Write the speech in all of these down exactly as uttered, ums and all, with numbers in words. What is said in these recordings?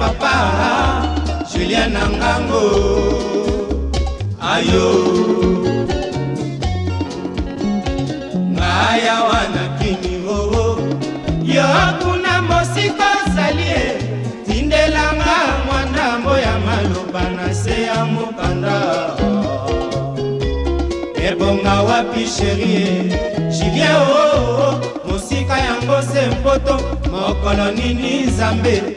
Papa, Julien Nangango, ayo, ngaya wana kini wo, yo kuna mosiko salie, tindelanga mwana moya maloba na se ya mukanda, ebonga wapi chérie, Julien oh, mosika yango sempoto, mokolo nini Nzambe.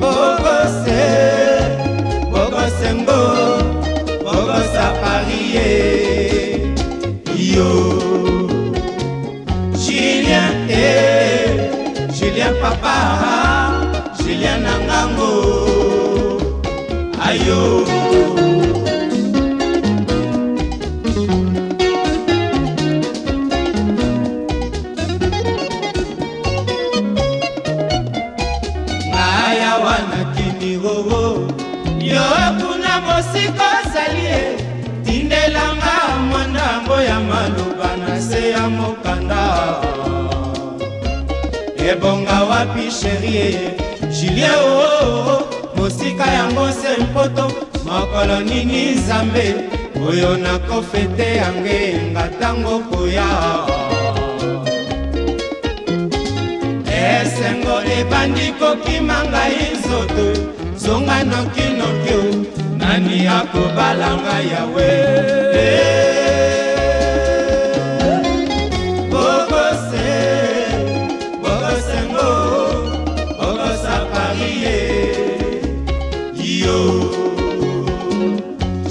Bogose Bogosengo Bogosa parie Yo Julien papa, Julien Nangango, ayo. Ngaya wana kini wowo, yo kuna mosiko salie, tindelanga mwanda mboya maluba na se ya mokanda. Ebonga wapi chérie, Julien oh, mosika yango se mpoto, mokolo nini Nzambe, oyo nakofete yange ngatango koya. Esengo ebandiko kimanga izoto, zonga noki nokyo, nani akobalanga yawe.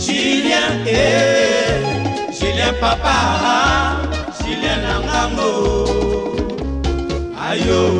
Julien, eh, Julien papa, Julien Nangango, ayo.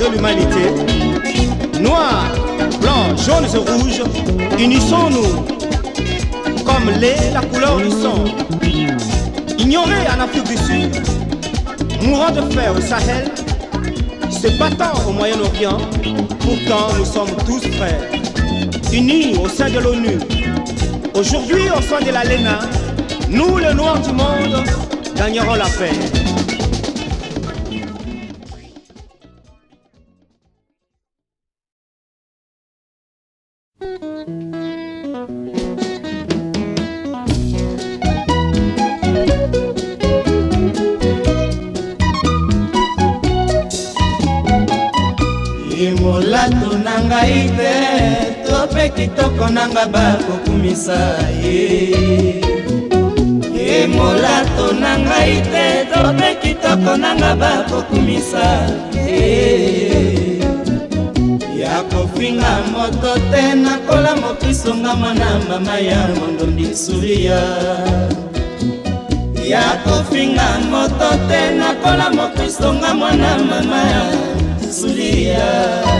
de l'humanité. Noirs, blancs, jaunes et rouges, unissons-nous comme l'est la couleur du sang. Ignorés en Afrique du Sud, mourant de faim au Sahel, se battant au Moyen-Orient, pourtant nous sommes tous frères, unis au sein de l'ONU. Aujourd'hui, au sein de l'ALENA, nous, les Noirs du monde, gagnerons la paix. Nanga bako kumisa ye e molato nanga ite dobe kitoko nanga bako kumisa ye ya kofinga moto tena kola mokisonga manamba maya mondo ndisuria ya kofinga moto tena kola mokisonga manamba maya suria.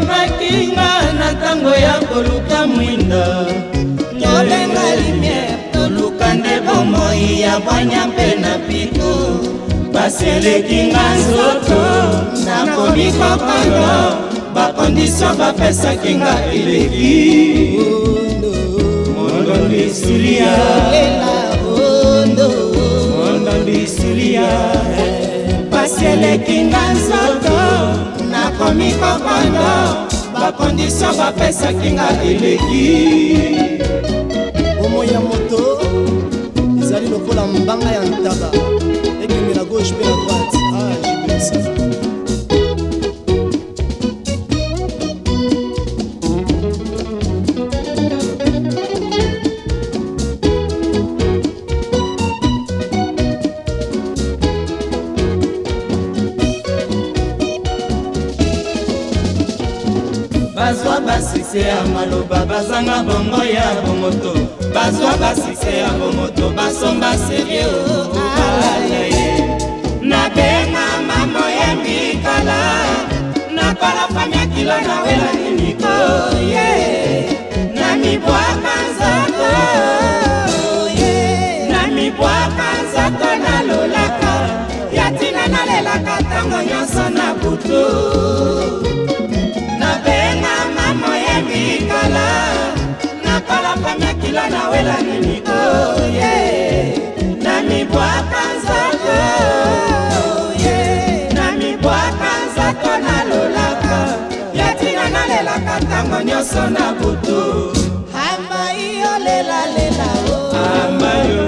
Makinga na tango ya koluka mwindo nyolenga limie toluka ndebo moi ya bwanya pena pitu baselekinga nzoto na komikopango bakondisio bapesakinga eleki mondo ndisulia mondo ndisulia baselekinga nzoto. Komi kopanda, ba condition ba pesa kinga eleki. Omo ya moto, ezali lokola mbanga ya ntaba. Ekimi la gauche pe la droite, ah je pense. Basisea maloba bazanga bongo ya bomoto bazwa basisea bomoto basomba serio alaye na benga mamo ya mikala na pala famia kilo na wela niniko ye na mibwa kanzako ye na mibwa kanzako na lolaka yatina na lelaka tango nyonso na butu. Na kala pamia kila na wela nini oye na mi bwaka nzako oye na mi bwaka nzako na lolaka yatina na lelaka tango nyoso na butu hamba iyo lela lela o hamba yo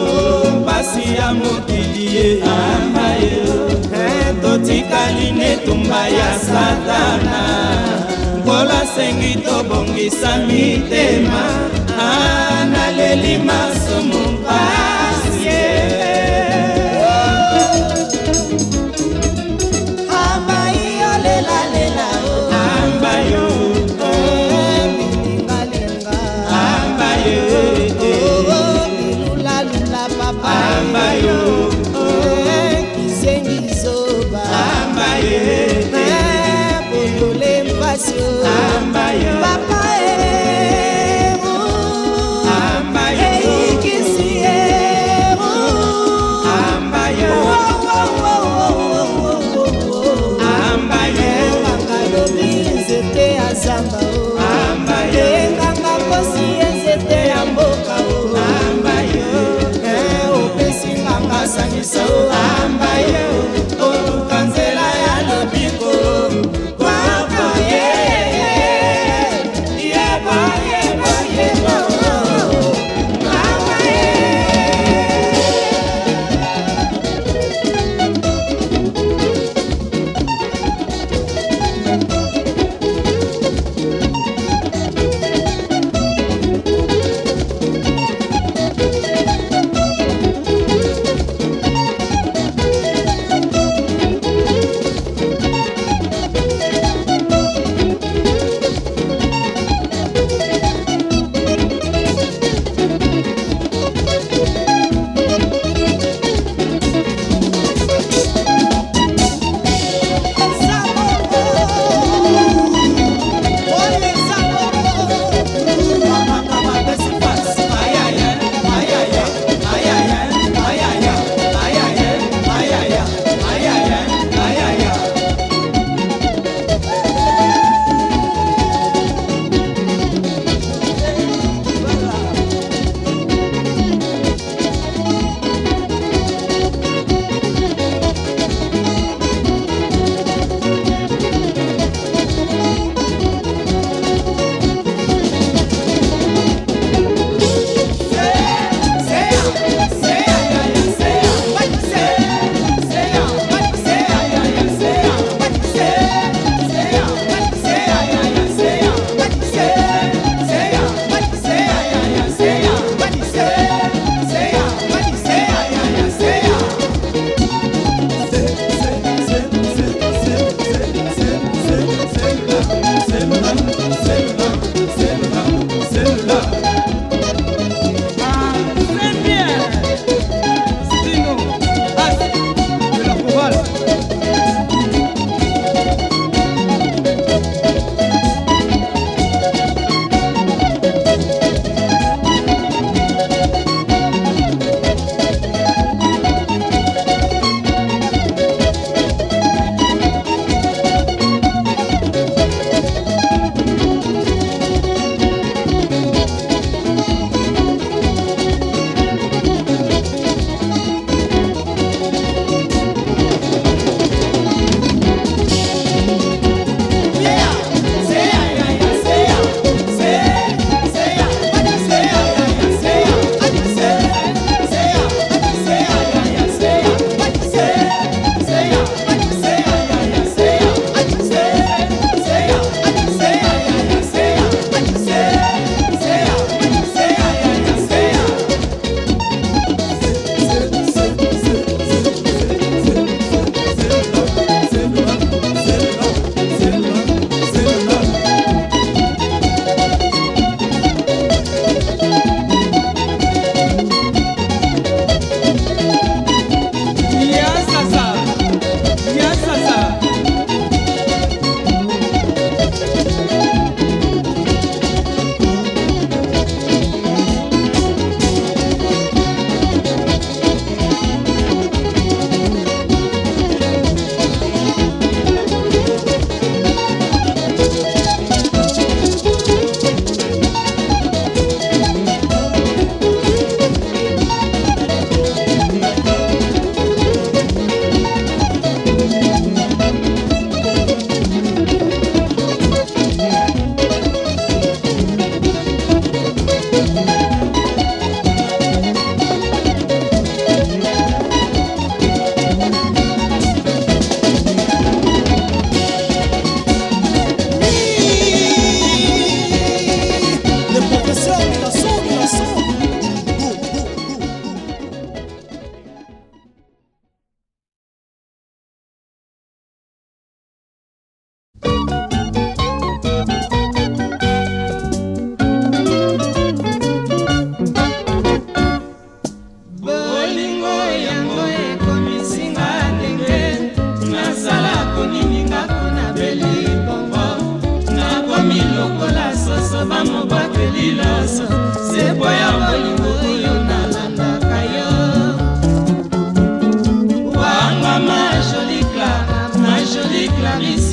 o mpasi ya mokili hamba yo totikalini tumba ya satana Bola sengito bongi samitema Ana leli maso mumpasye Hamba iyo lela lela o Hamba yo Hamba yo Lula lula papa Hamba yo Kisengi soba Hamba yo Papa ebu Hey kisi ebu Enganga lobi nzete ya zamba o Enganga kosi nzete ya mboka o Opesi nganga sangisa o Olukanzela ya lobiko Kwako ye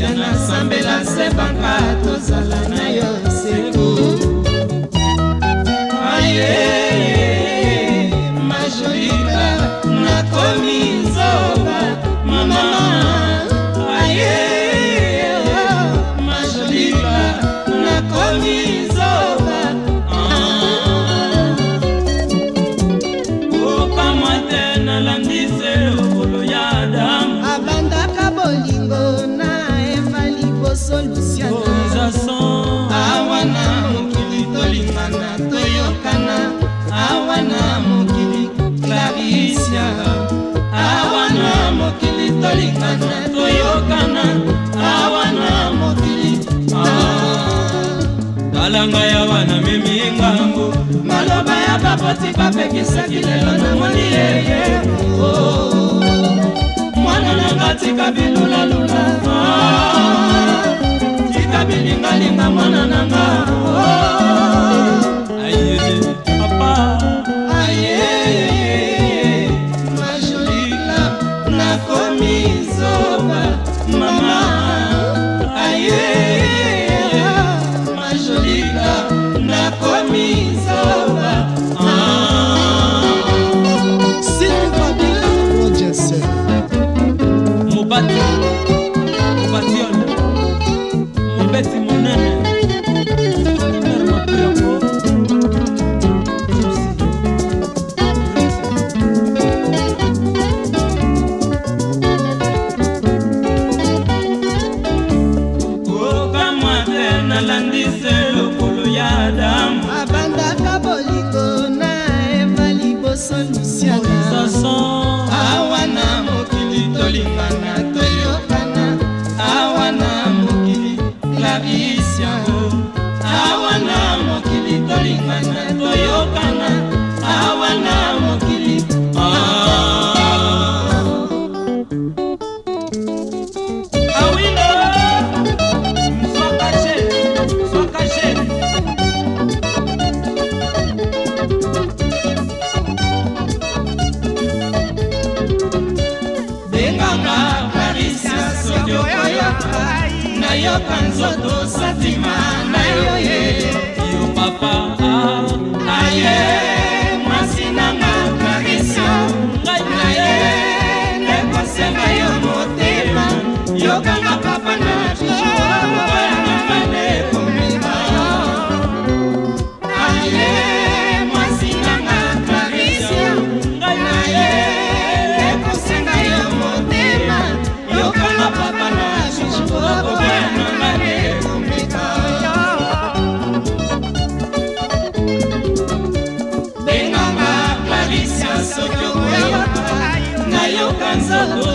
Siana sambela sebanga tozala na yo sengu aye majolika nakomi zoba mama aye majolika nakomi zoba o pamate na landise okolo ya adam abandaka bolingo na evali po solution awana mukili tolingana toyokana awana mukili Clarissa awana mukili tolingana toyokana awana mukili talanga ya wana mimi ngangu maloba ya baboti papekisa kilelo na moli yeye mwana nangati kabilula lula Linga linga mwana nanga aye papa aye majolika nakomi zoba mama aye majolika nakomi zoba Silva Bila Rogers Mubati Mubationa Cansador.